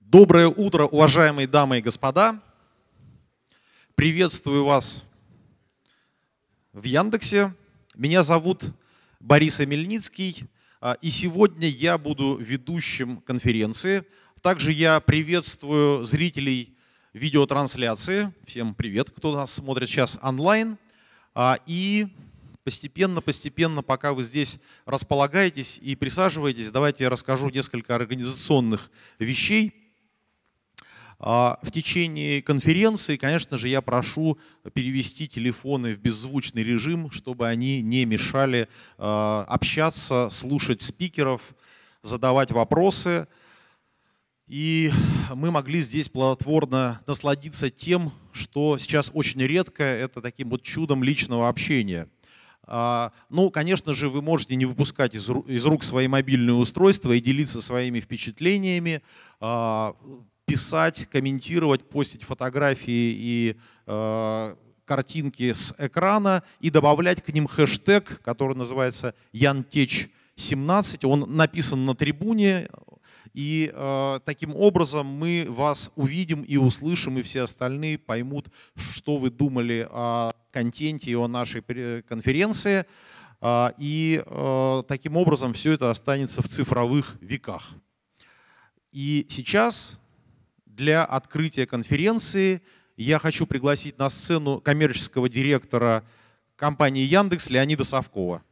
Доброе утро, уважаемые дамы и господа. Приветствую вас в Яндексе. Меня зовут Борис Омельницкий, и сегодня я буду ведущим конференции. Также я приветствую зрителей видеотрансляции. Всем привет, кто нас смотрит сейчас онлайн. И постепенно, пока вы здесь располагаетесь и присаживаетесь, давайте я расскажу несколько организационных вещей. В течение конференции, конечно же, я прошу перевести телефоны в беззвучный режим, чтобы они не мешали общаться, слушать спикеров, задавать вопросы. И мы могли здесь плодотворно насладиться тем, что сейчас очень редко, это таким вот чудом личного общения. Ну, конечно же, вы можете не выпускать из рук свои мобильные устройства и делиться своими впечатлениями, писать, комментировать, постить фотографии и картинки с экрана и добавлять к ним хэштег, который называется ЯнТеч17. Он написан на трибуне, и таким образом мы вас увидим и услышим, и все остальные поймут, что вы думали о контенте и о нашей конференции. И таким образом все это останется в цифровых веках. И сейчас для открытия конференции я хочу пригласить на сцену коммерческого директора компании Яндекс Леонида Савкова.